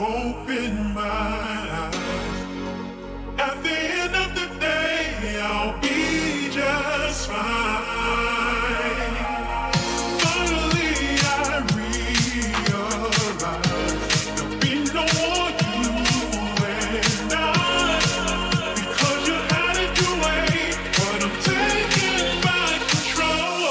hope in my eyes. At the end of the day, I'll be just fine. Finally, I realize there'll be no more you and I, because you had it your way, but I'm taking back control.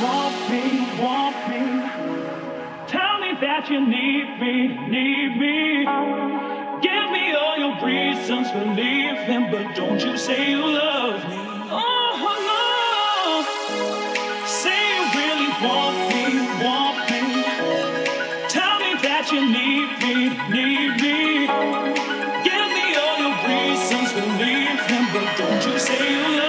want me. Tell me that you need me. Give me all your reasons for leaving, but don't you say you love me. Oh, no. Say you really want me. Tell me that you need me. Give me all your reasons for leaving, but don't you say you love me.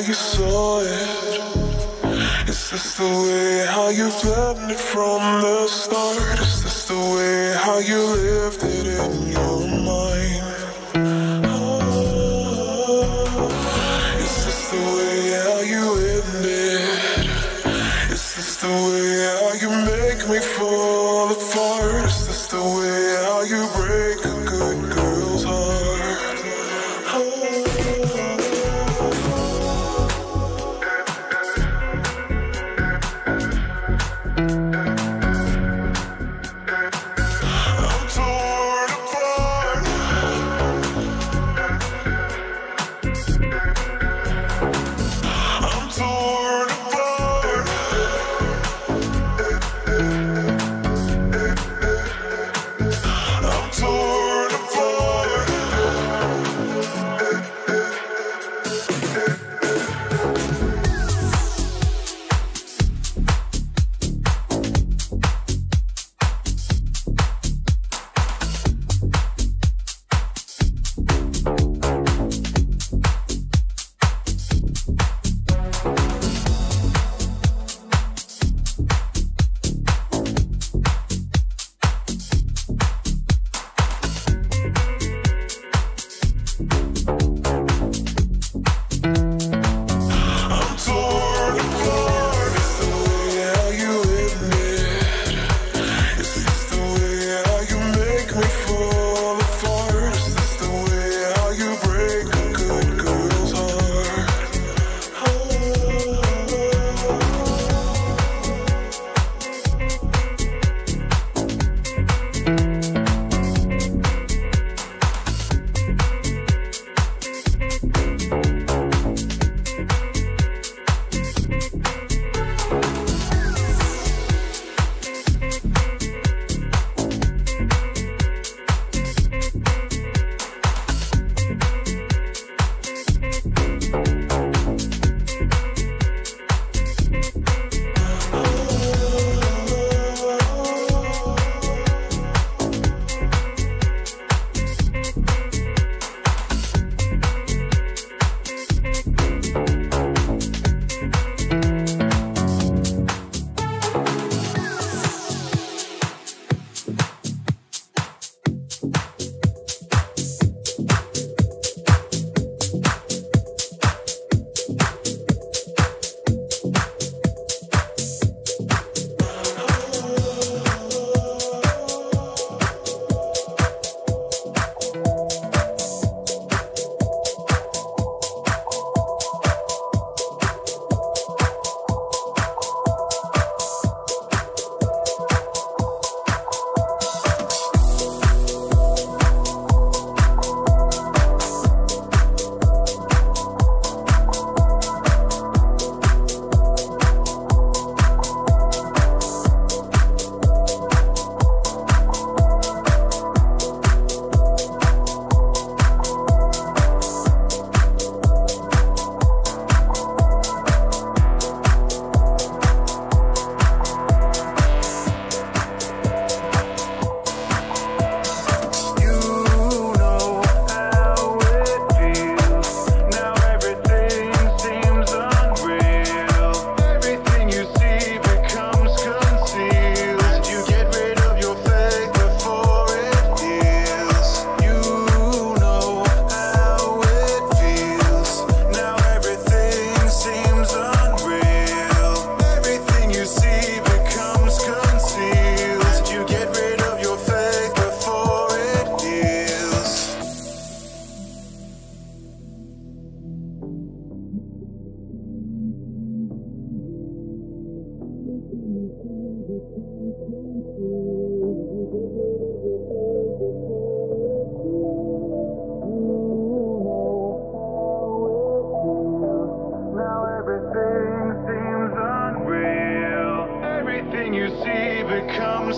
how you saw it? Is this the way how you planned it from the start? Is this the way how you lived it in your mind? Oh, is this the way how you ended? Is this the way how you make me fall apart? Is this the way how you break a good girl's heart?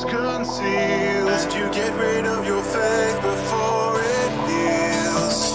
Concealed, you get rid of your faith before it heals.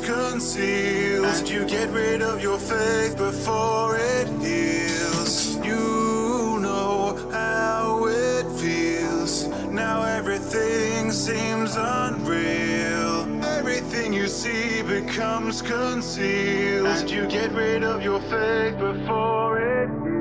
was concealed, and you get rid of your faith before it heals. You know how it feels. Now everything seems unreal. Everything you see becomes concealed, and you get rid of your faith before it heals.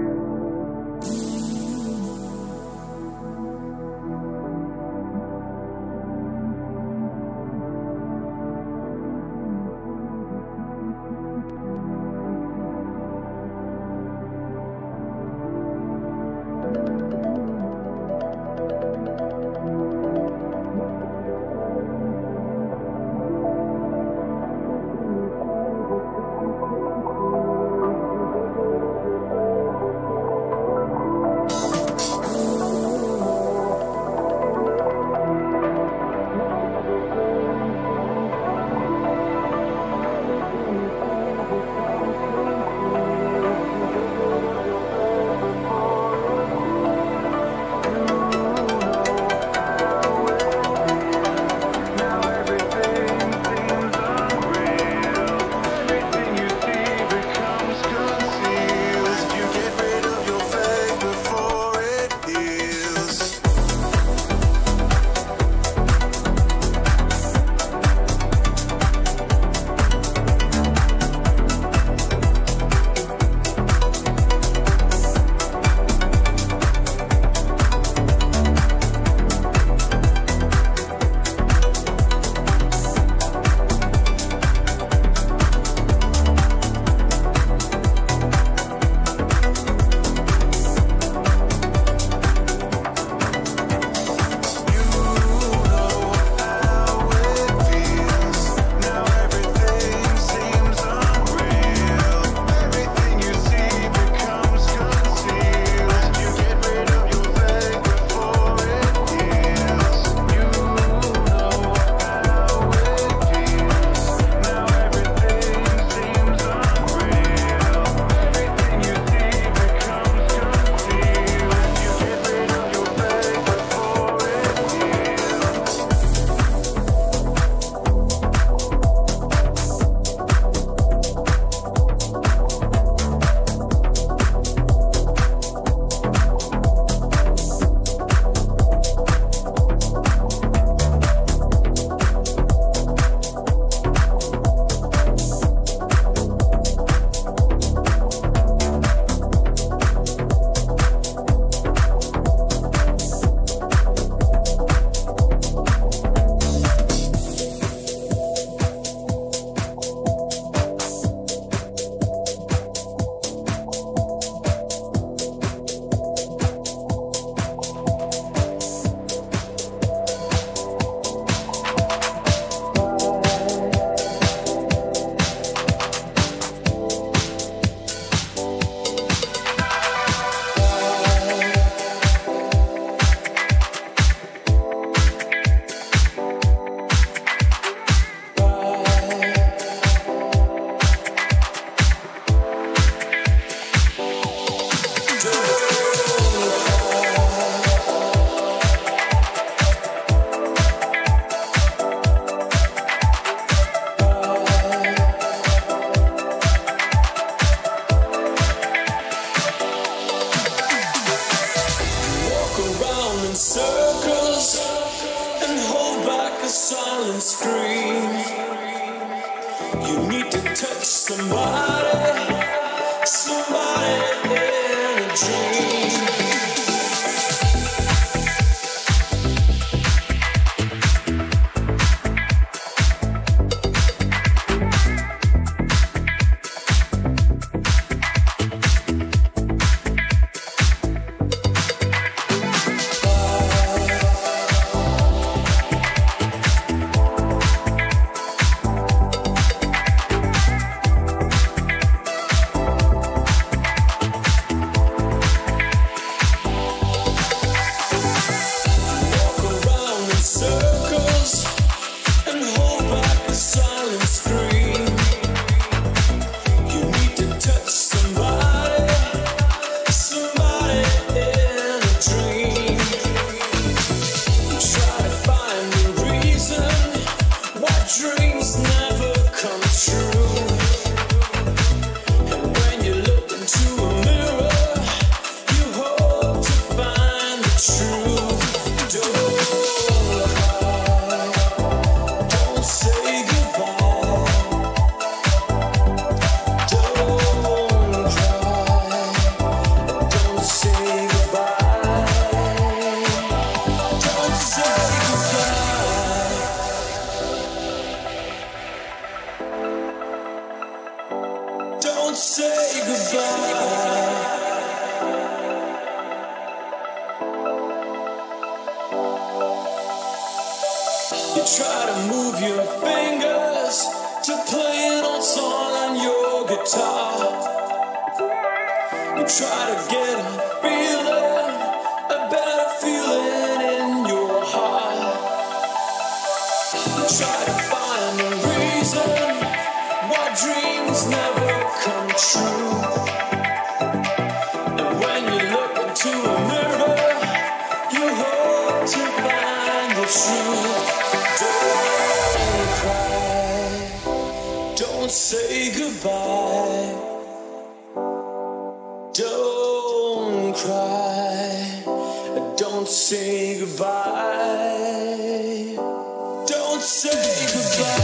won't say goodbye. You try to move your fingers to play an old song on your guitar. You try to get a feeling, a better feeling in your heart. You try to find the reason why dreams never come true. And when you look into a mirror, you hope to find the truth. Don't say goodbye. Don't cry. Don't say goodbye. Don't say goodbye.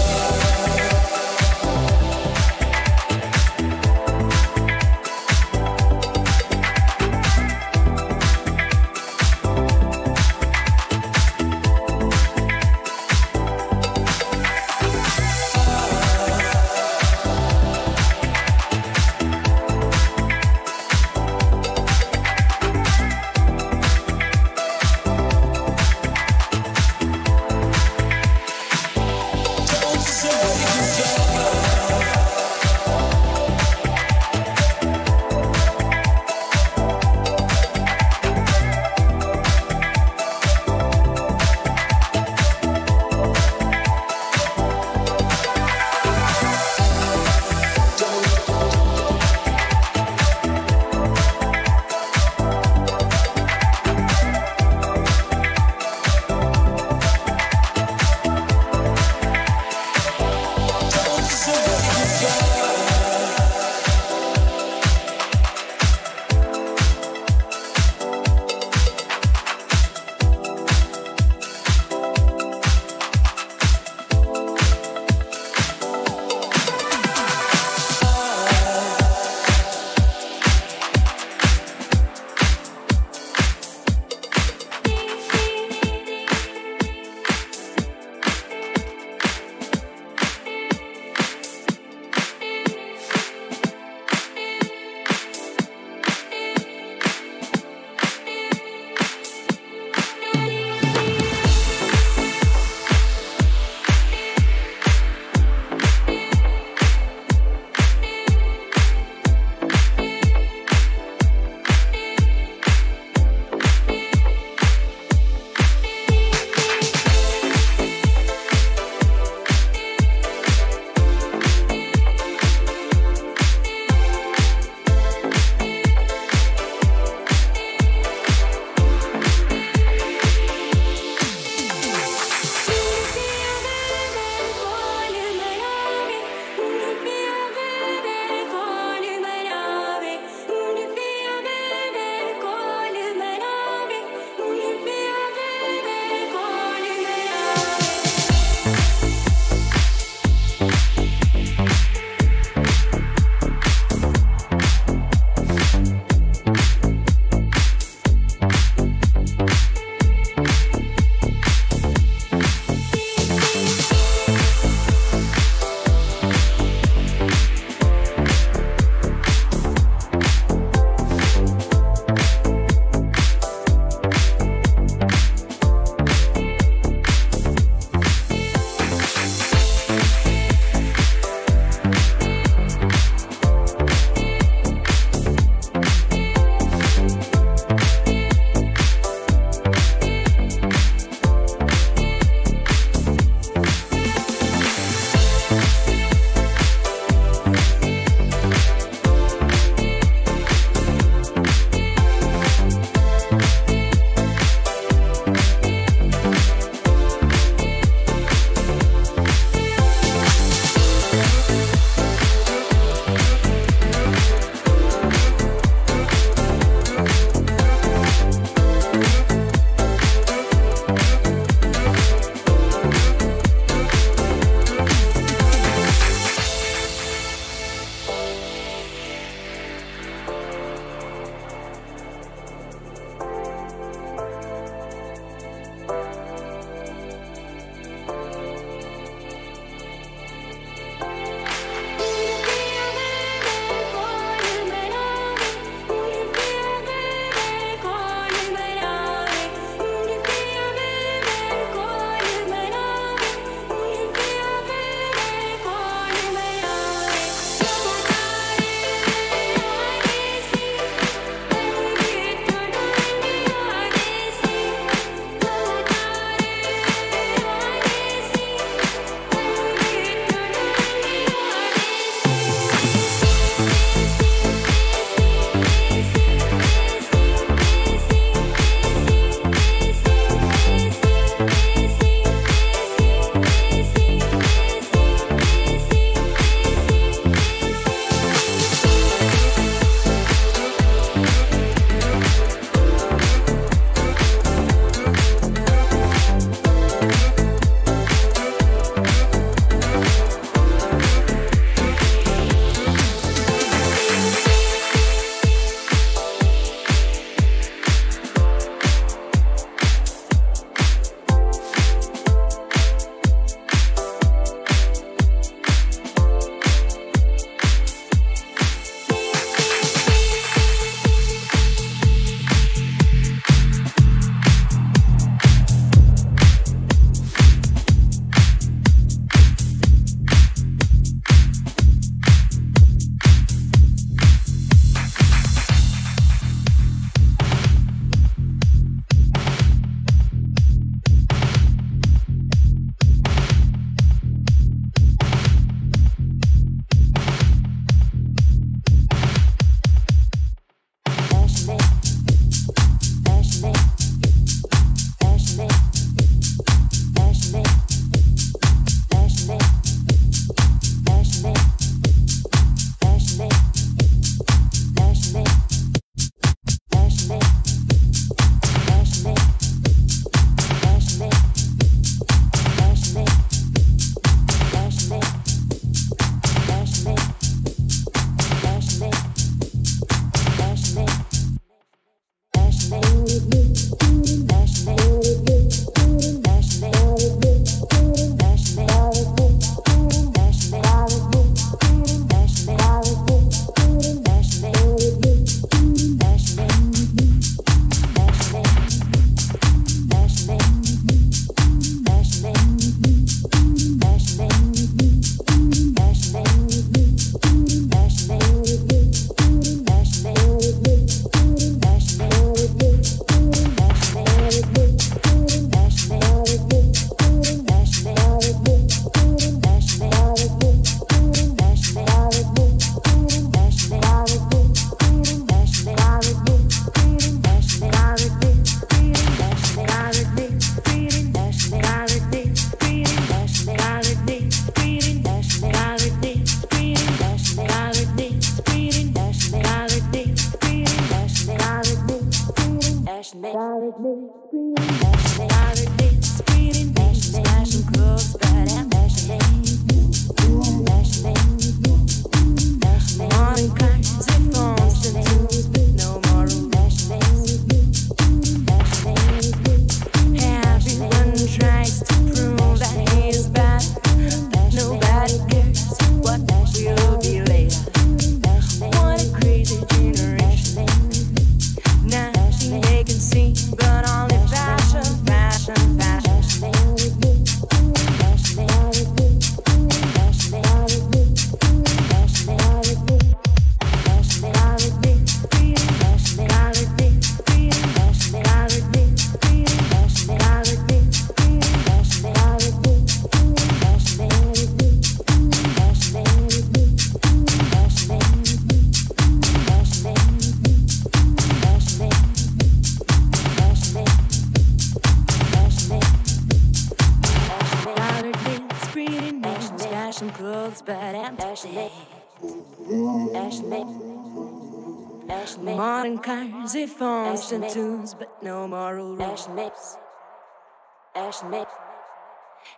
Phones and tunes, but no moral rules.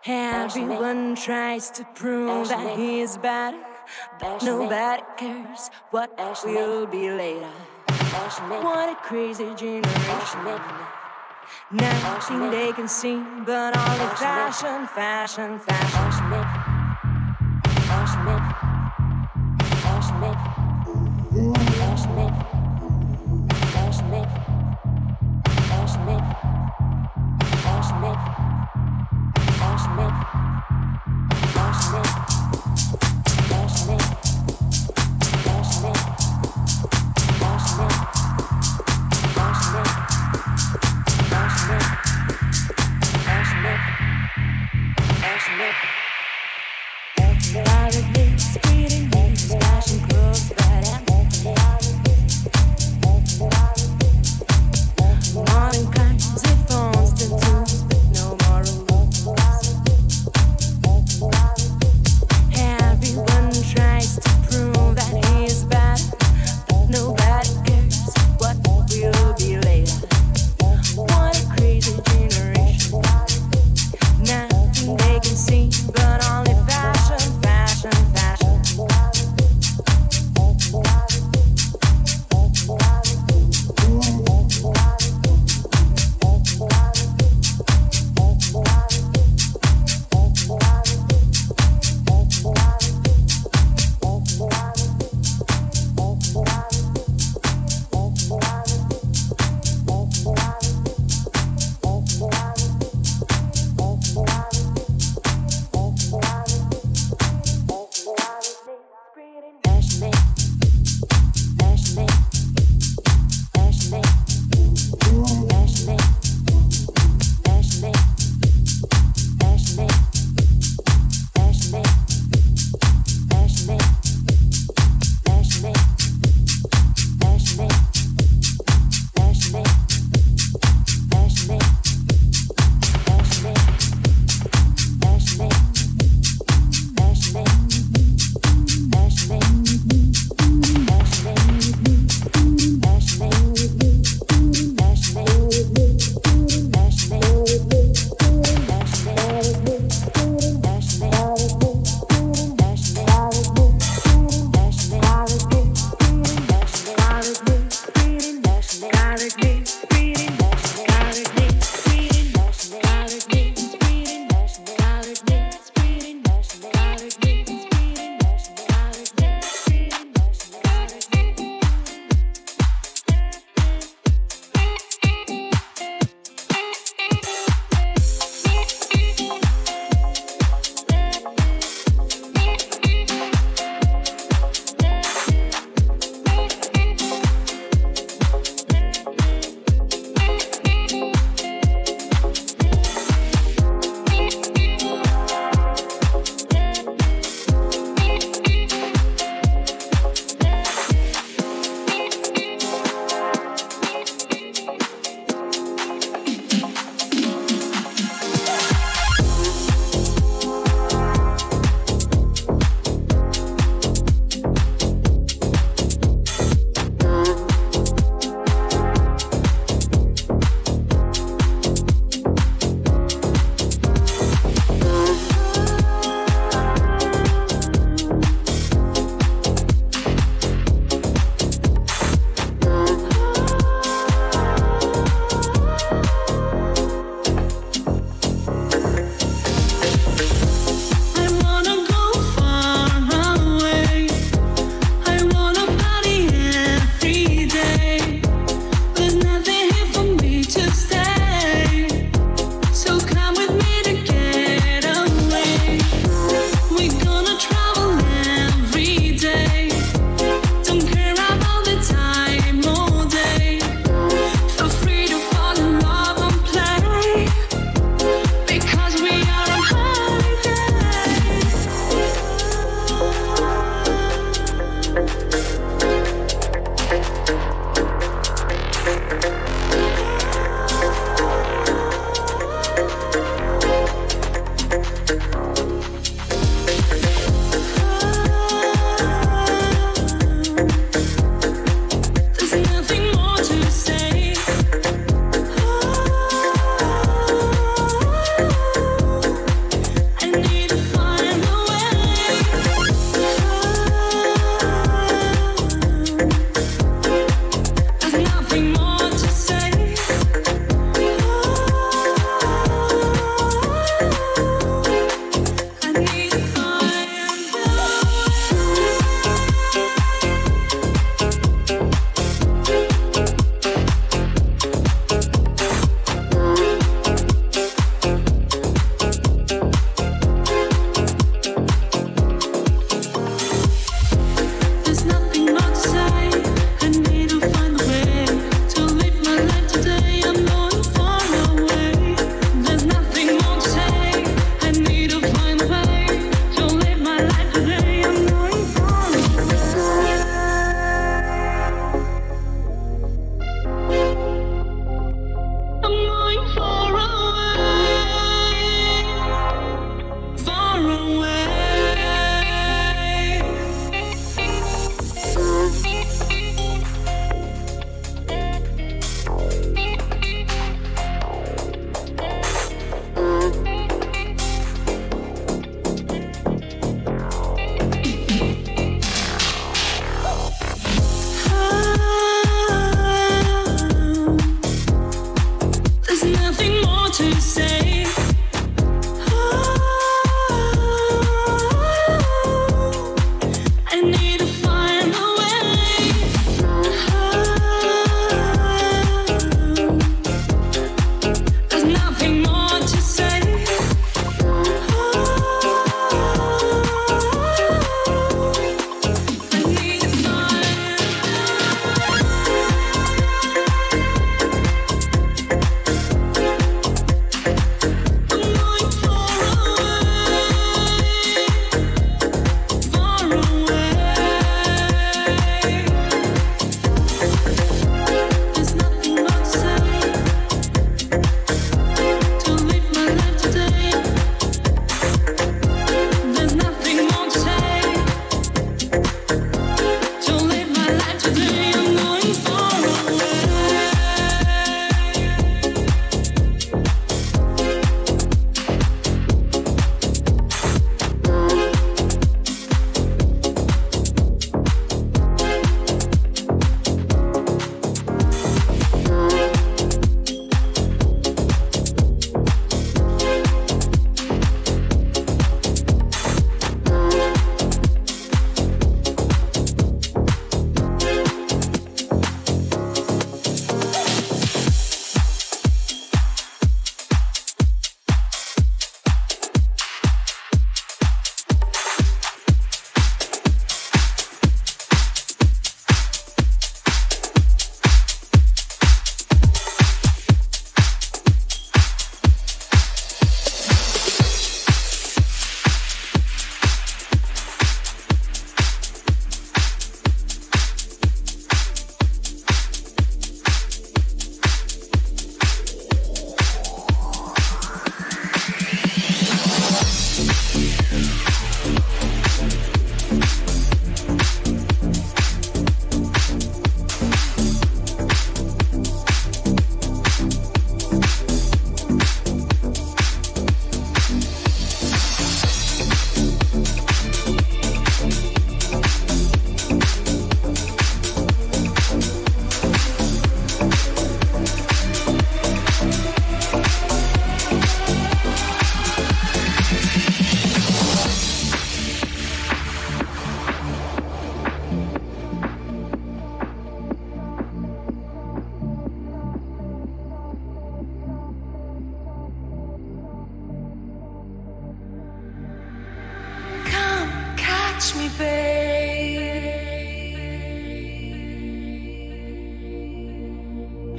Everyone tries to prove that he is better, but nobody cares what will be later. What a crazy generation. Nothing they can see but all the fashion, fashion, fashion.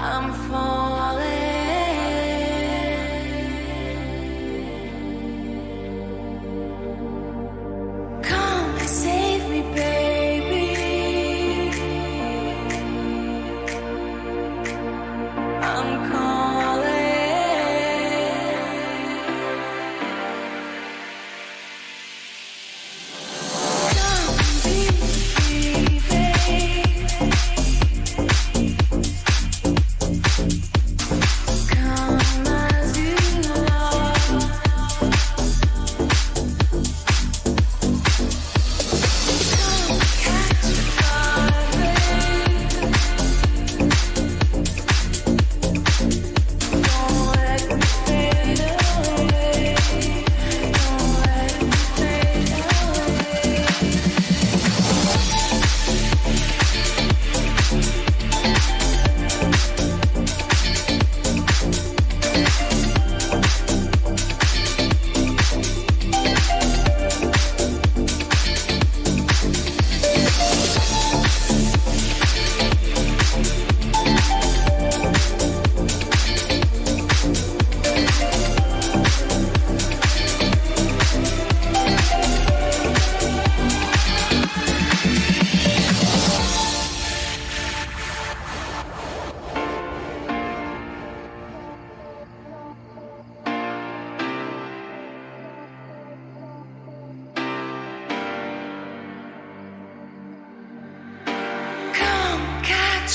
I'm falling. Come and save me, baby. I'm calling. Come and be.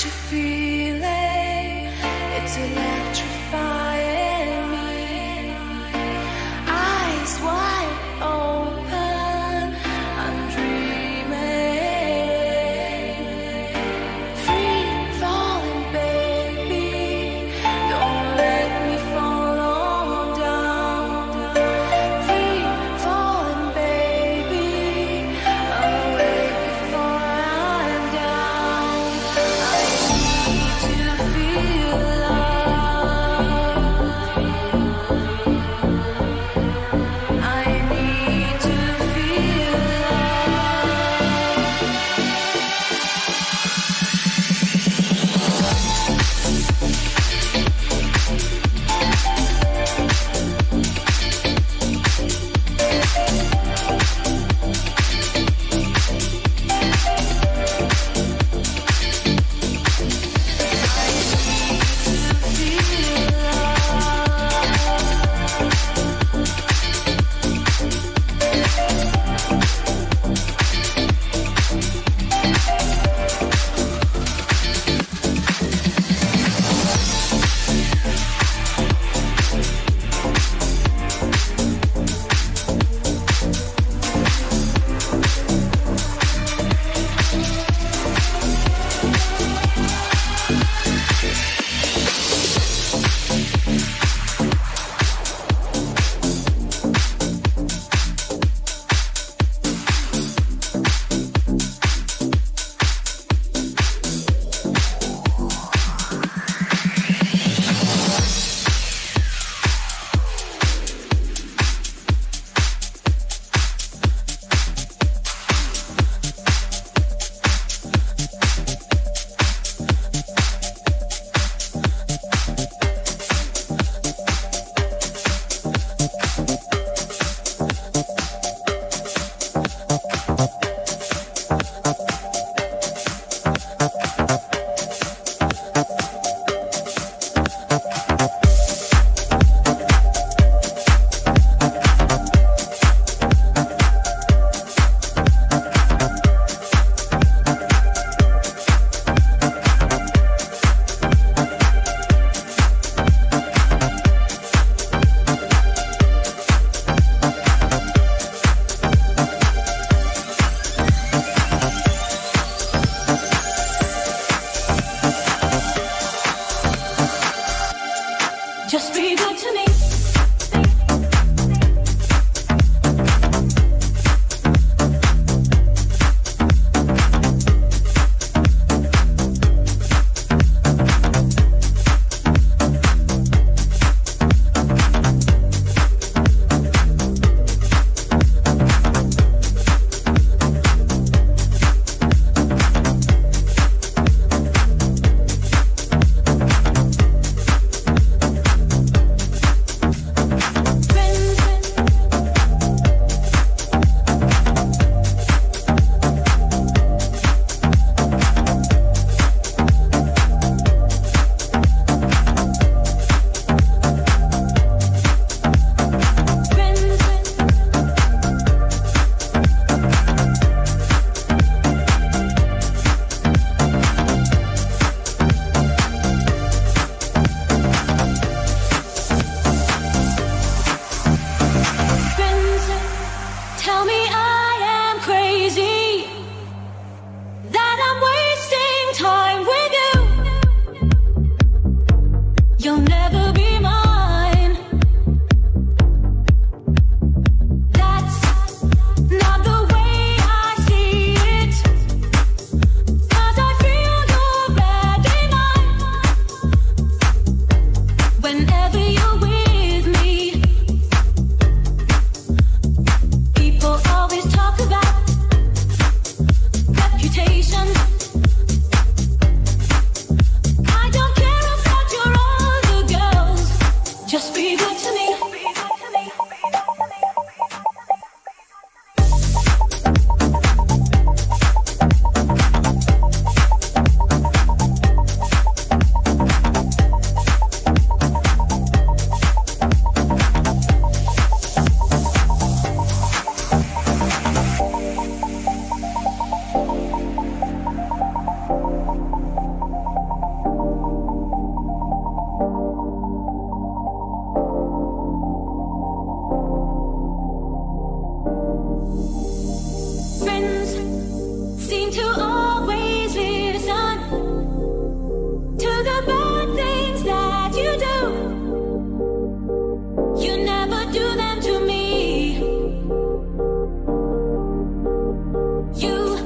You feel it, it's electrifying me. Eyes wide open, I'm dreaming. Free falling, baby, don't let me fall down. Free falling, baby, awake before I'm down. Feel love. You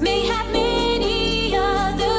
may have many other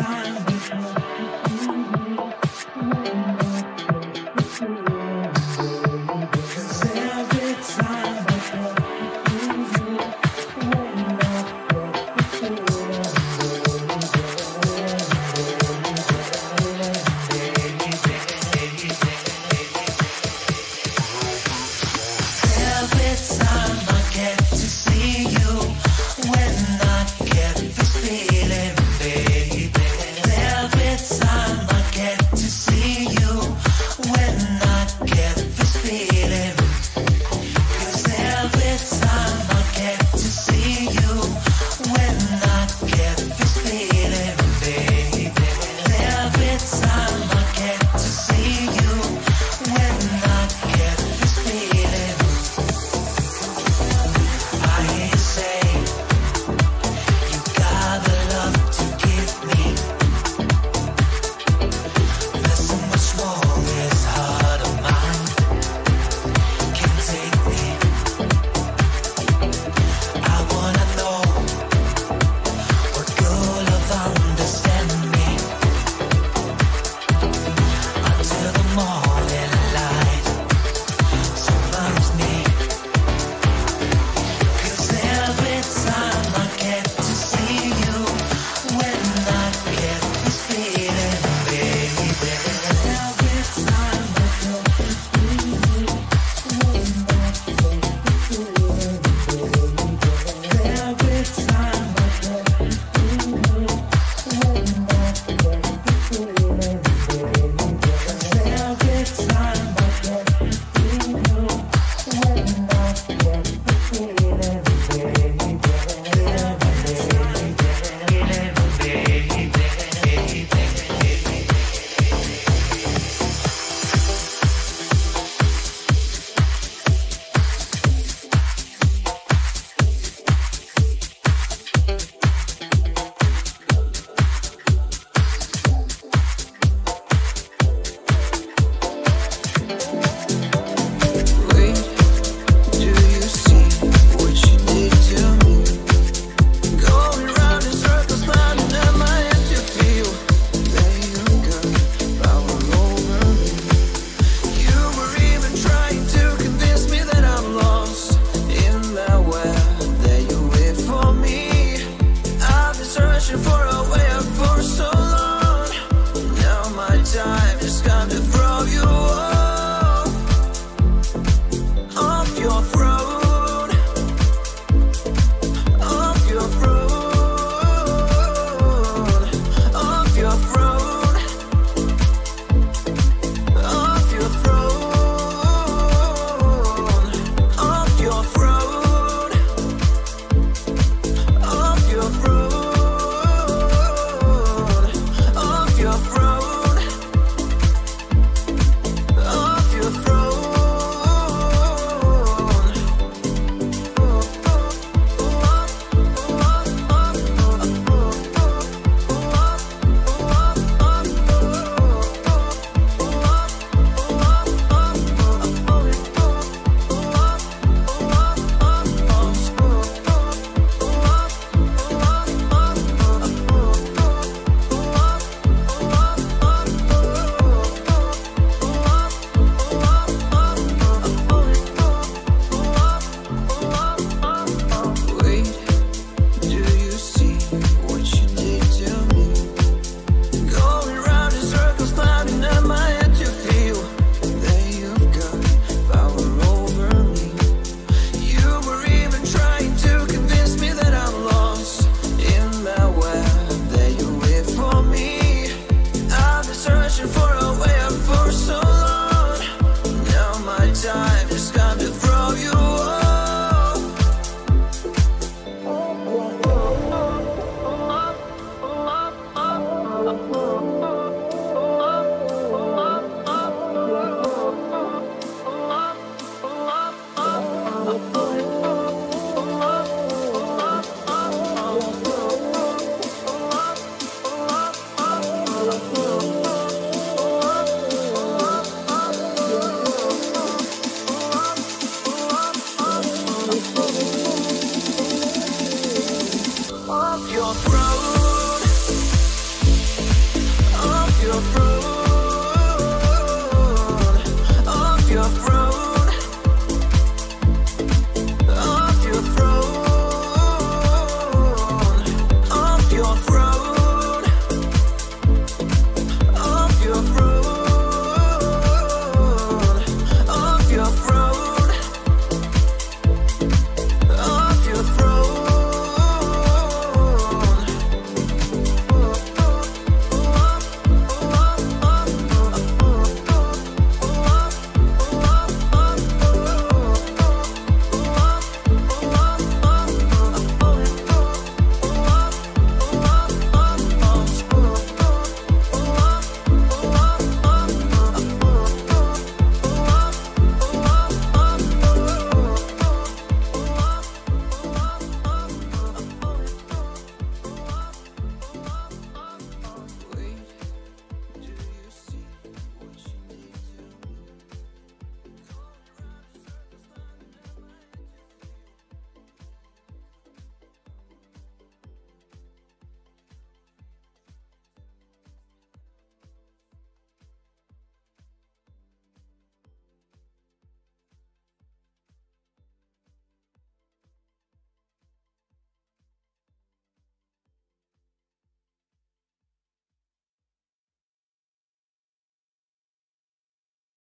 time.